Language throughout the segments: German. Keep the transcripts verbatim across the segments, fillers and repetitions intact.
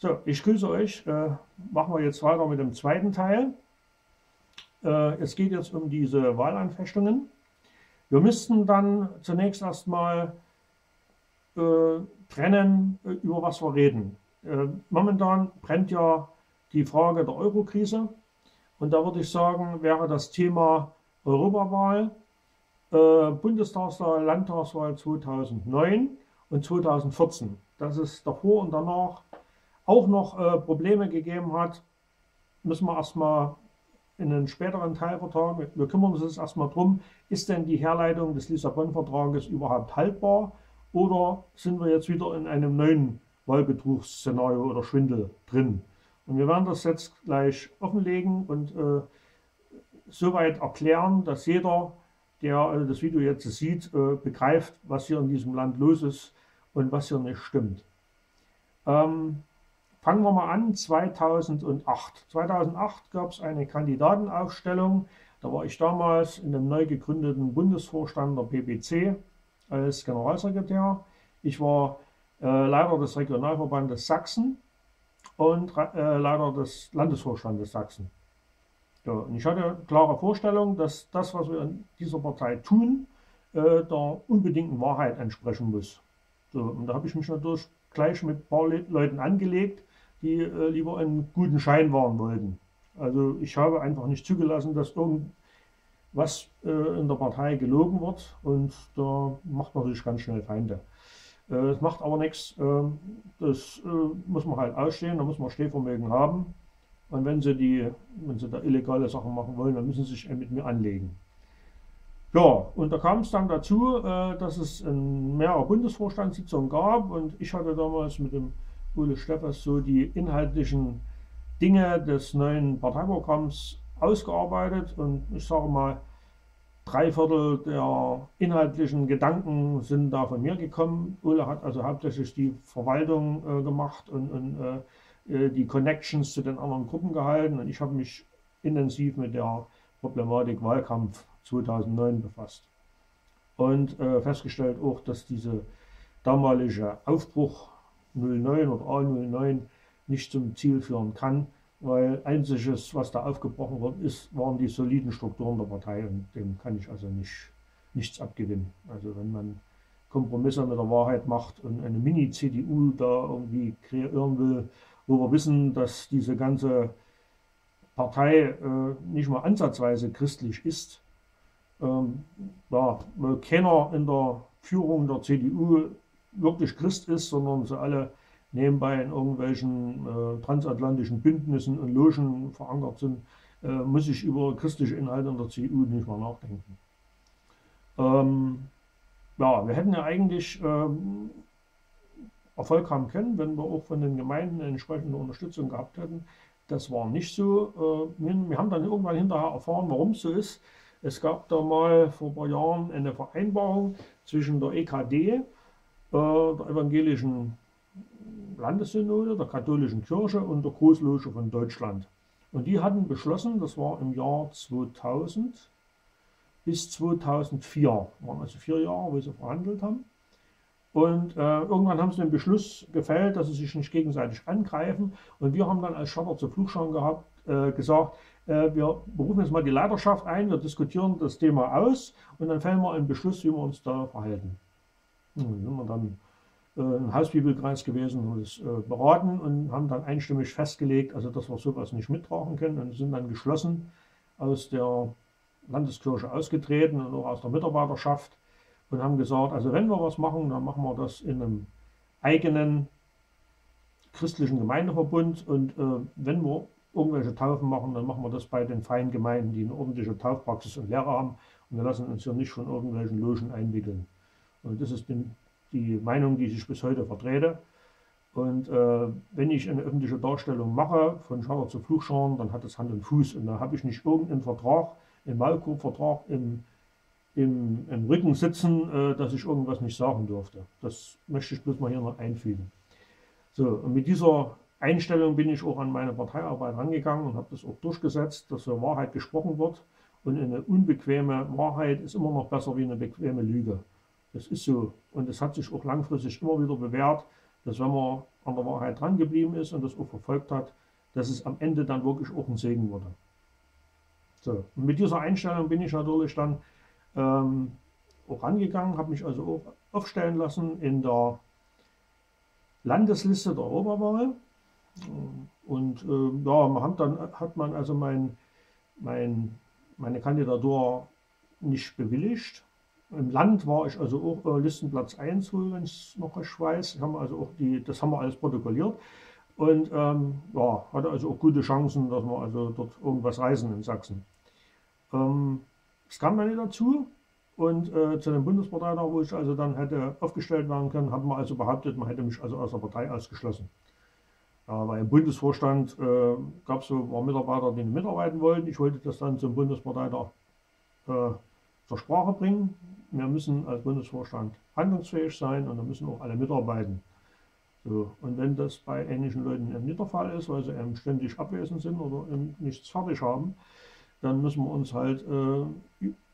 So, ich grüße euch. Äh, machen wir jetzt weiter mit dem zweiten Teil. Äh, es geht jetzt um diese Wahlanfechtungen. Wir müssten dann zunächst erstmal äh, trennen, über was wir reden. Äh, momentan brennt ja die Frage der Eurokrise. Und da würde ich sagen, wäre das Thema Europawahl, äh, Bundestagswahl, Landtagswahl zweitausendneun und zweitausendvierzehn. Dass es davor und danach auch noch äh, Probleme gegeben hat, müssen wir erstmal in einen späteren Teil vertagen. Wir, wir kümmern uns jetzt erstmal drum, ist denn die Herleitung des Lissabon-Vertrages überhaupt haltbar oder sind wir jetzt wieder in einem neuen Wahlbetrugsszenario oder Schwindel drin? Und wir werden das jetzt gleich offenlegen und äh, soweit erklären, dass jeder, der also das Video jetzt sieht, äh, begreift, was hier in diesem Land los ist und was hier nicht stimmt. Ähm, fangen wir mal an, zweitausendacht. zweitausendacht gab es eine Kandidatenaufstellung. Da war ich damals in dem neu gegründeten Bundesvorstand der B B C als Generalsekretär. Ich war äh, Leiter des Regionalverbandes Sachsen und äh, Leiter des Landesvorstandes Sachsen. Ja, und ich hatte eine klare Vorstellung, dass das, was wir in dieser Partei tun, äh, der unbedingten Wahrheit entsprechen muss. So, und da habe ich mich natürlich gleich mit ein paar Le Leuten angelegt, die äh, lieber einen guten Schein wahren wollten. Also ich habe einfach nicht zugelassen, dass irgendwas äh, in der Partei gelogen wird, und da macht man sich ganz schnell Feinde. Das macht aber nichts, das muss man halt ausstehen, da muss man Stehvermögen haben. Und wenn sie, die, wenn sie da illegale Sachen machen wollen, dann müssen sie sich mit mir anlegen. Ja, und da kam es dann dazu, dass es mehrere Bundesvorstandssitzungen gab, und ich hatte damals mit dem Ule Steffers so die inhaltlichen Dinge des neuen Parteiprogramms ausgearbeitet, und ich sage mal, drei Viertel der inhaltlichen Gedanken sind da von mir gekommen. Ule hat also hauptsächlich die Verwaltung äh, gemacht und, und äh, die Connections zu den anderen Gruppen gehalten. Und ich habe mich intensiv mit der Problematik Wahlkampf zweitausendneun befasst. Und äh, festgestellt auch, dass diese damalige Aufbruch null neun oder A null neun nicht zum Ziel führen kann. Weil einziges, was da aufgebrochen worden ist, waren die soliden Strukturen der Partei, und dem kann ich also nicht, nichts abgewinnen. Also wenn man Kompromisse mit der Wahrheit macht und eine Mini-C D U da irgendwie kreieren will, wo wir wissen, dass diese ganze Partei äh, nicht mal ansatzweise christlich ist, ähm, ja, weil keiner in der Führung der C D U wirklich Christ ist, sondern sie alle nebenbei in irgendwelchen äh, transatlantischen Bündnissen und Logen verankert sind, äh, muss ich über christliche Inhalte in der C D U nicht mal nachdenken. Ähm, ja, wir hätten ja eigentlich ähm, Erfolg haben können, wenn wir auch von den Gemeinden eine entsprechende Unterstützung gehabt hätten. Das war nicht so. Äh, wir, wir haben dann irgendwann hinterher erfahren, warum es so ist. Es gab da mal vor ein paar Jahren eine Vereinbarung zwischen der E K D, äh, der evangelischen Landessynode, der katholischen Kirche und der Großloge von Deutschland. Und die hatten beschlossen, das war im Jahr zweitausend bis zweitausendvier, waren also vier Jahre, wo sie verhandelt haben. Und äh, irgendwann haben sie den Beschluss gefällt, dass sie sich nicht gegenseitig angreifen. Und wir haben dann als Schwerter zu Pflugscharen gehabt, äh, gesagt, äh, wir berufen jetzt mal die Leiterschaft ein, wir diskutieren das Thema aus und dann fällen wir einen Beschluss, wie wir uns da verhalten. Und dann sind wir dann im Hausbibelkreis gewesen und es äh, beraten und haben dann einstimmig festgelegt, also dass wir sowas nicht mittragen können, und sind dann geschlossen aus der Landeskirche ausgetreten und auch aus der Mitarbeiterschaft und haben gesagt, also wenn wir was machen, dann machen wir das in einem eigenen christlichen Gemeindeverbund, und äh, wenn wir irgendwelche Taufen machen, dann machen wir das bei den freien Gemeinden, die eine ordentliche Taufpraxis und Lehre haben, und wir lassen uns hier nicht von irgendwelchen Logen einwickeln. Und das ist den die Meinung, die ich bis heute vertrete. Und äh, wenn ich eine öffentliche Darstellung mache, von Schwerter zu Pflugscharen, dann hat das Hand und Fuß. Und da habe ich nicht irgendeinen Vertrag, einen Maulkorb-Vertrag im, im, im Rücken sitzen, äh, dass ich irgendwas nicht sagen durfte. Das möchte ich bloß mal hier noch einfügen. So, und mit dieser Einstellung bin ich auch an meine Parteiarbeit rangegangen und habe das auch durchgesetzt, dass so Wahrheit gesprochen wird. Und eine unbequeme Wahrheit ist immer noch besser wie eine bequeme Lüge. Das ist so, und es hat sich auch langfristig immer wieder bewährt, dass wenn man an der Wahrheit dran geblieben ist und das auch verfolgt hat, dass es am Ende dann wirklich auch ein Segen wurde. So, und mit dieser Einstellung bin ich natürlich dann ähm, auch rangegangen, habe mich also auch aufstellen lassen in der Landesliste der Europawahl. Und äh, ja, man hat dann hat man also mein, mein, meine Kandidatur nicht bewilligt. Im Land war ich also auch äh, Listenplatz eins, wenn ich es noch recht weiß. Ich hab also auch die, das haben wir alles protokolliert. Und ähm, ja, hatte also auch gute Chancen, dass wir also dort irgendwas reißen in Sachsen. Ähm, es kam dann nicht dazu. Und äh, zu dem Bundesparteitag, wo ich also dann hätte aufgestellt werden können, hat man also behauptet, man hätte mich also aus der Partei ausgeschlossen. Ja, weil im Bundesvorstand äh, gab es so ein paar Mitarbeiter, die nicht mitarbeiten wollten. Ich wollte das dann zum Bundesparteitag äh, zur Sprache bringen. Wir müssen als Bundesvorstand handlungsfähig sein und da müssen auch alle mitarbeiten. So. Und wenn das bei ähnlichen Leuten eben nicht der Fall ist, weil sie eben ständig abwesend sind oder eben nichts fertig haben, dann müssen wir uns halt äh,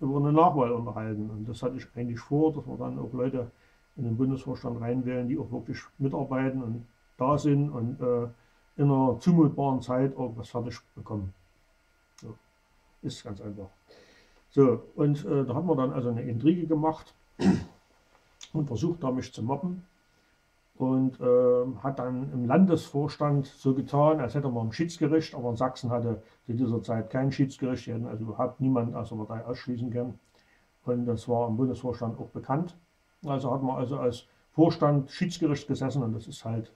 über eine Nachwahl unterhalten. Und das hatte ich eigentlich vor, dass wir dann auch Leute in den Bundesvorstand reinwählen, die auch wirklich mitarbeiten und da sind und äh, in einer zumutbaren Zeit irgendwas fertig bekommen. So. Ist ganz einfach. So, und äh, da hat man dann also eine Intrige gemacht und versucht, da mich zu mobben. Und äh, hat dann im Landesvorstand so getan, als hätte man ein Schiedsgericht, aber in Sachsen hatte zu dieser Zeit kein Schiedsgericht, die hätten also überhaupt niemanden aus der Partei ausschließen können. Und das war im Bundesvorstand auch bekannt. Also hat man also als Vorstand Schiedsgericht gesessen und das ist halt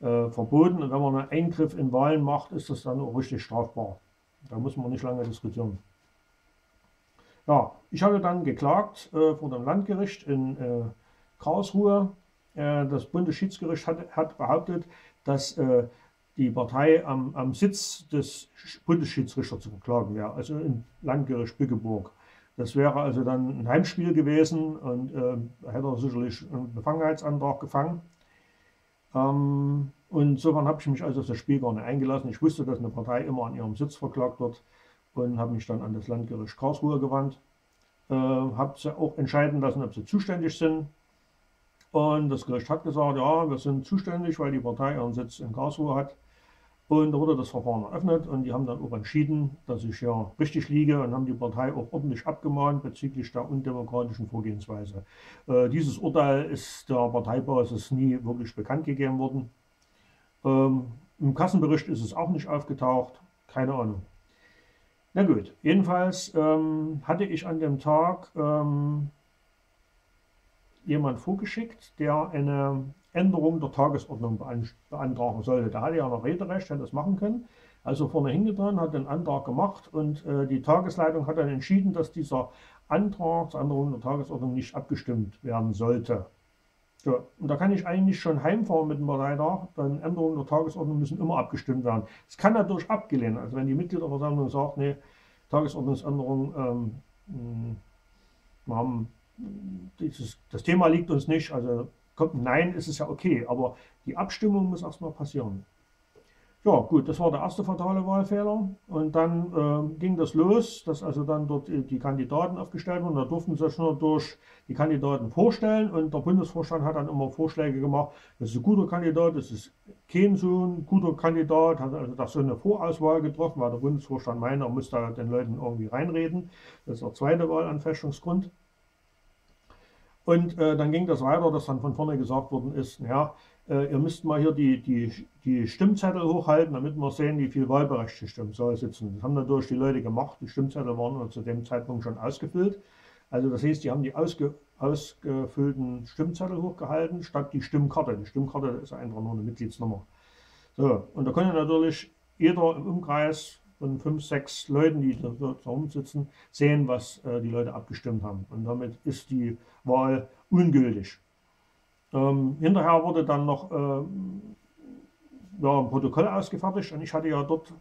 äh, verboten. Und wenn man einen Eingriff in Wahlen macht, ist das dann auch richtig strafbar. Da muss man nicht lange diskutieren. Ja, ich habe dann geklagt äh, vor dem Landgericht in äh, Karlsruhe. Das Bundesschiedsgericht hat, hat behauptet, dass äh, die Partei am, am Sitz des Bundesschiedsrichters zu beklagen wäre, also im Landgericht Bückeburg. Das wäre also dann ein Heimspiel gewesen und äh, hätte er sicherlich einen Befangenheitsantrag gefangen. Ähm, und insofern habe ich mich also auf das Spiel gar nicht eingelassen. Ich wusste, dass eine Partei immer an ihrem Sitz verklagt wird und habe mich dann an das Landgericht Karlsruhe gewandt. Äh, habe sie auch entscheiden lassen, ob sie zuständig sind. Und das Gericht hat gesagt, ja, wir sind zuständig, weil die Partei ihren Sitz in Karlsruhe hat. Und da wurde das Verfahren eröffnet und die haben dann auch entschieden, dass ich ja richtig liege und haben die Partei auch ordentlich abgemahnt bezüglich der undemokratischen Vorgehensweise. Äh, dieses Urteil ist der Parteibasis nie wirklich bekannt gegeben worden. Ähm, im Kassenbericht ist es auch nicht aufgetaucht, keine Ahnung. Na gut, jedenfalls ähm, hatte ich an dem Tag Ähm, jemand vorgeschickt, der eine Änderung der Tagesordnung beantragen sollte. Da hatte ja noch Rederecht, hätte das machen können. Also vorne hingetan, hat den Antrag gemacht und äh, die Tagesleitung hat dann entschieden, dass dieser Antrag zur Änderung der Tagesordnung nicht abgestimmt werden sollte. So, und da kann ich eigentlich schon heimfahren mit dem Parteitag, denn Änderungen der Tagesordnung müssen immer abgestimmt werden. Es kann dadurch abgelehnt, also wenn die Mitgliederversammlung sagt, nee, Tagesordnungsänderung, ähm, wir haben Dieses, das Thema liegt uns nicht, also kommt Nein, ist es ja okay, aber die Abstimmung muss erstmal passieren. Ja gut, das war der erste fatale Wahlfehler und dann äh, ging das los, dass also dann dort die Kandidaten aufgestellt wurden, da durften sich nur durch die Kandidaten vorstellen und der Bundesvorstand hat dann immer Vorschläge gemacht, das ist ein guter Kandidat, das ist kein so ein guter Kandidat, hat also da so eine Vorauswahl getroffen, weil der Bundesvorstand meint, er muss da den Leuten irgendwie reinreden, das ist der zweite Wahlanfechtungsgrund. Und äh, dann ging das weiter, dass dann von vorne gesagt worden ist, naja, äh, ihr müsst mal hier die, die, die Stimmzettel hochhalten, damit wir sehen, wie viel wahlberechtigte Stimmen soll sitzen. Das haben natürlich die Leute gemacht, die Stimmzettel waren zu dem Zeitpunkt schon ausgefüllt. Also das heißt, die haben die ausge, ausgefüllten Stimmzettel hochgehalten, statt die Stimmkarte. Die Stimmkarte ist einfach nur eine Mitgliedsnummer. So, und da konnte natürlich jeder im Umkreis von fünf, sechs Leuten, die da, da rumsitzen, sehen, was äh, die Leute abgestimmt haben. Und damit ist die Wahl ungültig. Ähm, hinterher wurde dann noch ähm, ja, ein Protokoll ausgefertigt und ich hatte ja dort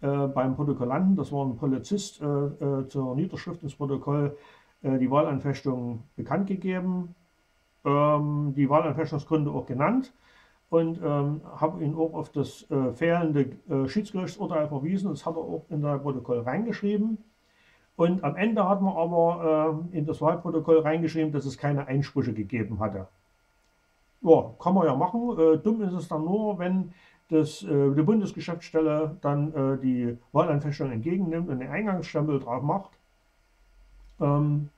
äh, beim Protokollanten, das war ein Polizist, äh, äh, zur Niederschrift ins Protokoll äh, die Wahlanfechtung bekannt gegeben, ähm, die Wahlanfechtungsgründe auch genannt. Und ähm, habe ihn auch auf das äh, fehlende äh, Schiedsgerichtsurteil verwiesen. Das hat er auch in sein Protokoll reingeschrieben. Und am Ende hat man aber äh, in das Wahlprotokoll reingeschrieben, dass es keine Einsprüche gegeben hatte. Ja, ja, kann man ja machen. Äh, dumm ist es dann nur, wenn das, äh, die Bundesgeschäftsstelle dann äh, die Wahlanfechtung entgegennimmt und den Eingangsstempel drauf macht ähm,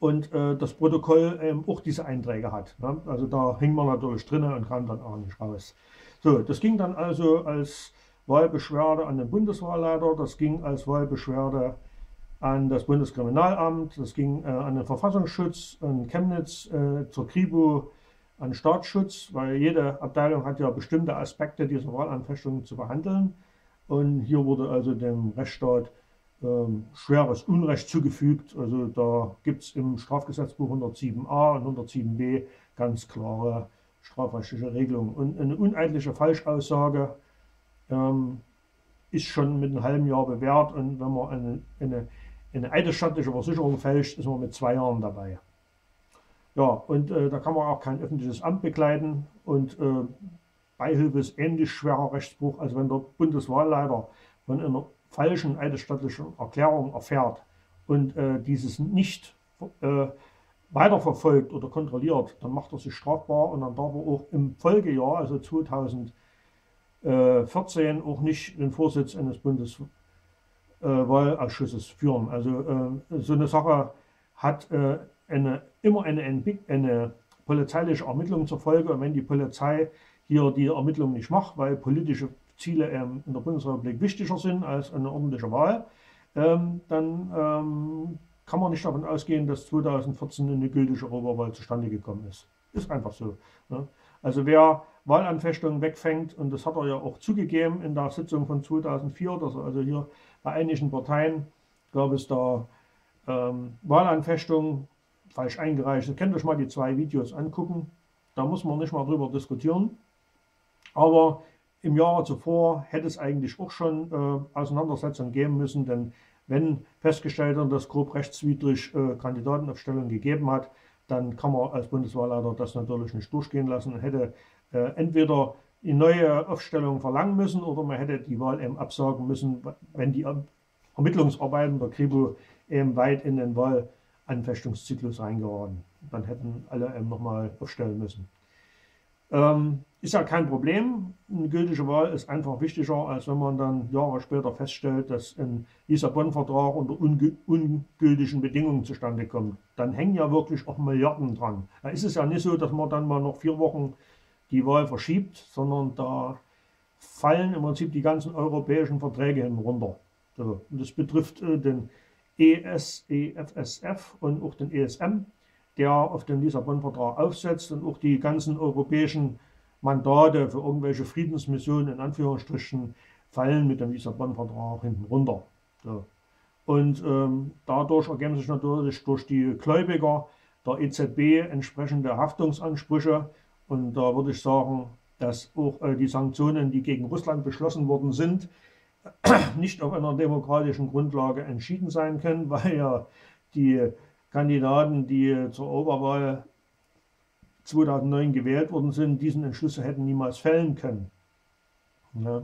und äh, das Protokoll ähm, auch diese Einträge hat. Ne? Also da hing man natürlich drin und kam dann auch nicht raus. So, das ging dann also als Wahlbeschwerde an den Bundeswahlleiter, das ging als Wahlbeschwerde an das Bundeskriminalamt, das ging äh, an den Verfassungsschutz, an Chemnitz, äh, zur Kripo, an Staatsschutz, weil jede Abteilung hat ja bestimmte Aspekte dieser Wahlanfechtung zu behandeln. Und hier wurde also dem Rechtsstaat ähm, schweres Unrecht zugefügt. Also da gibt es im Strafgesetzbuch hundertsieben a und hundertsieben b ganz klare strafrechtliche Regelungen. Und eine uneidliche Falschaussage ähm, ist schon mit einem halben Jahr bewährt. Und wenn man eine, eine, eine eidesstattliche Versicherung fälscht, ist man mit zwei Jahren dabei. Ja, und äh, da kann man auch kein öffentliches Amt bekleiden und äh, Beihilfe ist ähnlich schwerer Rechtsbruch, als wenn der Bundeswahlleiter von einer falschen eidesstattlichen Erklärung erfährt und äh, dieses nicht äh, weiterverfolgt oder kontrolliert, dann macht er sich strafbar und dann darf er auch im Folgejahr, also zweitausendvierzehn, auch nicht den Vorsitz eines Bundeswahlausschusses äh, führen. Also äh, so eine Sache hat äh, Eine, immer eine, eine polizeiliche Ermittlung zur Folge. Und wenn die Polizei hier die Ermittlung nicht macht, weil politische Ziele ähm, in der Bundesrepublik wichtiger sind als eine ordentliche Wahl, ähm, dann ähm, kann man nicht davon ausgehen, dass zweitausendvierzehn eine gültige Europawahl zustande gekommen ist. Ist einfach so. Ne? Also wer Wahlanfechtungen wegfängt, und das hat er ja auch zugegeben in der Sitzung von zweitausendvier, dass er also hier bei einigen Parteien gab es da ähm, Wahlanfechtungen, falsch eingereicht. Ihr könnt euch mal die zwei Videos angucken. Da muss man nicht mal drüber diskutieren. Aber im Jahre zuvor hätte es eigentlich auch schon äh, Auseinandersetzungen geben müssen, denn wenn festgestellt wird, dass grob rechtswidrig äh, Kandidatenaufstellung gegeben hat, dann kann man als Bundeswahlleiter das natürlich nicht durchgehen lassen und hätte äh, entweder die neue Aufstellung verlangen müssen oder man hätte die Wahl eben absagen müssen, wenn die Ermittlungsarbeiten der Kripo eben weit in den Wahl Anfechtungszyklus eingeraten. Dann hätten alle eben nochmal aufstellen müssen. Ähm, ist ja kein Problem. Eine gültige Wahl ist einfach wichtiger, als wenn man dann Jahre später feststellt, dass ein Lissabon-Vertrag unter ungültigen Bedingungen zustande kommt. Dann hängen ja wirklich auch Milliarden dran. Da ist es ja nicht so, dass man dann mal noch vier Wochen die Wahl verschiebt, sondern da fallen im Prinzip die ganzen europäischen Verträge hinunter. So. Und das betrifft äh, den E S, E F S F und auch den E S M, der auf den Lissabon-Vertrag aufsetzt, und auch die ganzen europäischen Mandate für irgendwelche Friedensmissionen in Anführungsstrichen fallen mit dem Lissabon-Vertrag hinten runter. So. Und ähm, dadurch ergeben sich natürlich durch die Gläubiger der E Z B entsprechende Haftungsansprüche. Und da würde ich sagen, dass auch äh, die Sanktionen, die gegen Russland beschlossen worden sind, nicht auf einer demokratischen Grundlage entschieden sein können, weil ja die Kandidaten, die zur Oberwahl zweitausendneun gewählt worden sind, diesen Entschluss hätten niemals fällen können. Ja.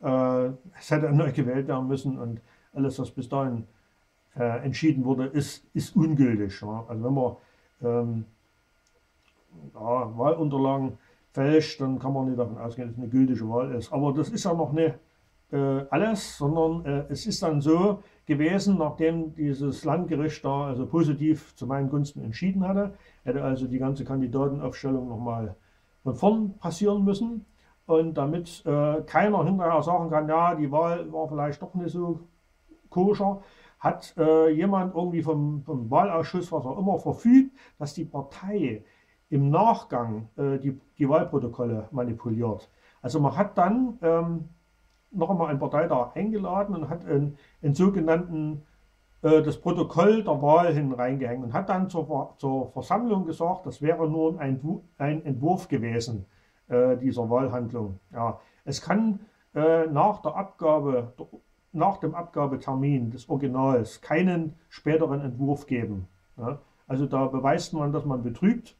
Äh, es hätte neu gewählt werden müssen und alles, was bis dahin äh, entschieden wurde, ist, ist ungültig. Ja. Also wenn man ähm, ja, Wahlunterlagen fälscht, dann kann man nicht davon ausgehen, dass es eine gültige Wahl ist. Aber das ist ja noch eine alles, sondern äh, es ist dann so gewesen, nachdem dieses Landgericht da also positiv zu meinen Gunsten entschieden hatte, hätte also die ganze Kandidatenaufstellung nochmal von vorn passieren müssen, und damit äh, keiner hinterher sagen kann, ja, die Wahl war vielleicht doch nicht so koscher, hat äh, jemand irgendwie vom, vom Wahlausschuss, was auch immer, verfügt, dass die Partei im Nachgang äh, die, die Wahlprotokolle manipuliert. Also man hat dann ähm, noch einmal ein Parteitag eingeladen und hat einen, einen sogenannten, äh, das Protokoll der Wahl hin reingehängt und hat dann zur, zur Versammlung gesagt, das wäre nur ein, ein Entwurf gewesen, äh, dieser Wahlhandlung. Ja, es kann äh, nach der Abgabe, nach dem Abgabetermin des Originals keinen späteren Entwurf geben. Ja? Also da beweist man, dass man betrügt,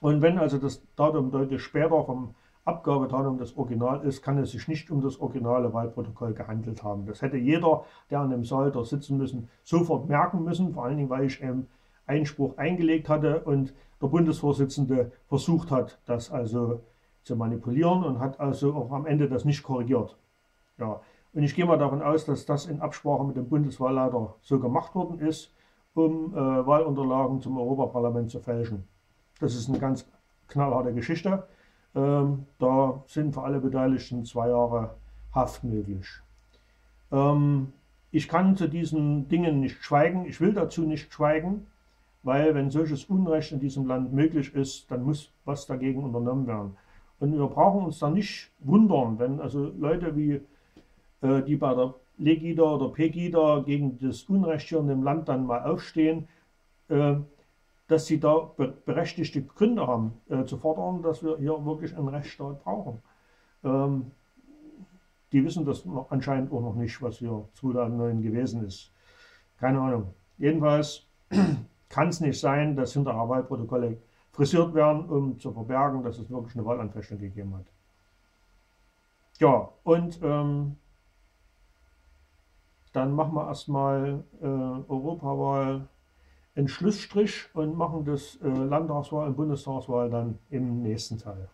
und wenn also das Datum deutlich später vom Abgabedatum des Original ist, kann es sich nicht um das originale Wahlprotokoll gehandelt haben. Das hätte jeder, der an dem Saal da sitzen müssen, sofort merken müssen, vor allen Dingen, weil ich ähm, Einspruch eingelegt hatte und der Bundesvorsitzende versucht hat, das also zu manipulieren und hat also auch am Ende das nicht korrigiert. Ja. Und ich gehe mal davon aus, dass das in Absprache mit dem Bundeswahlleiter so gemacht worden ist, um äh, Wahlunterlagen zum Europaparlament zu fälschen. Das ist eine ganz knallharte Geschichte. Ähm, da sind für alle Beteiligten zwei Jahre Haft möglich. Ähm, ich kann zu diesen Dingen nicht schweigen. Ich will dazu nicht schweigen, weil wenn solches Unrecht in diesem Land möglich ist, dann muss was dagegen unternommen werden. Und wir brauchen uns da nicht wundern, wenn also Leute wie die bei der Legida oder Pegida gegen das Unrecht hier in dem Land dann mal aufstehen, dass sie da berechtigte Gründe haben, zu fordern, dass wir hier wirklich einen Rechtsstaat brauchen. Die wissen das noch, anscheinend auch noch nicht, was hier zweitausendneun gewesen ist. Keine Ahnung. Jedenfalls kann es nicht sein, dass hinterher Wahlprotokolle frisiert werden, um zu verbergen, dass es wirklich eine Wahlanfechtung gegeben hat. Ja, und ähm, dann machen wir erstmal äh, Europawahl einen Schlussstrich und machen das äh, Landtagswahl und Bundestagswahl dann im nächsten Teil.